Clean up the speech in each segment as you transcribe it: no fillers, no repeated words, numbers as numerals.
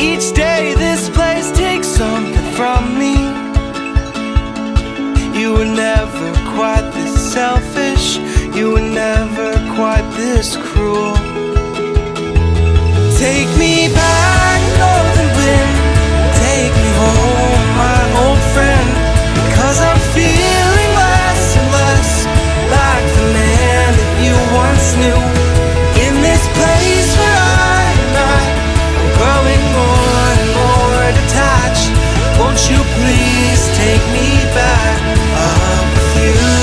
Each day this place takes something from me. You were never quite this selfish. You were never quite this cruel. Take me back, northern wind. Take me home, my old friend. 'Cause I'm feeling less and less like the man that you once knew. In this place where I'm growing more and more detached. Won't you please take me back up with you?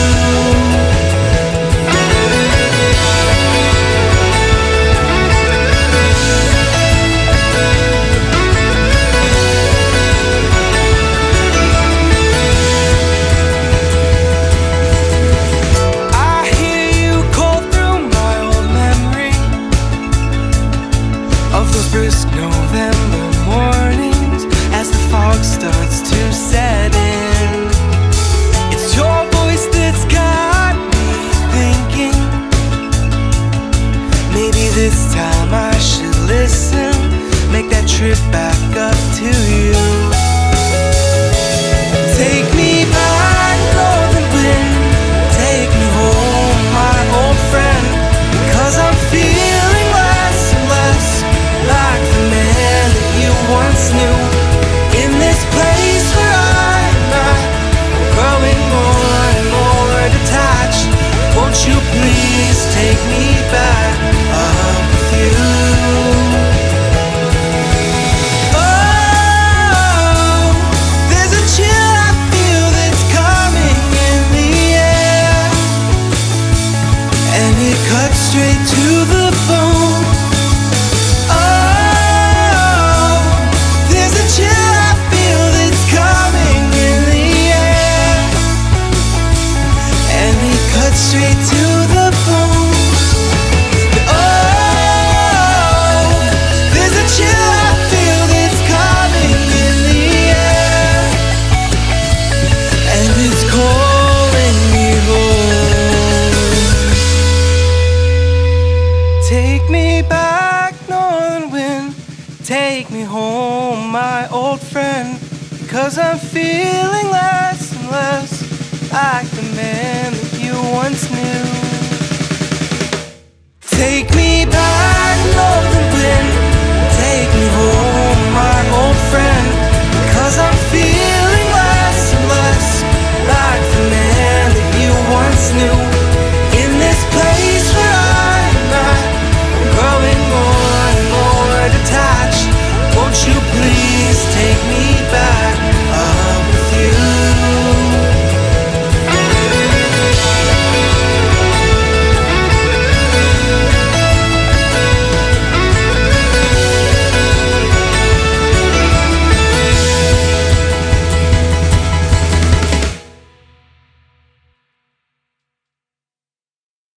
Take me back, northern wind.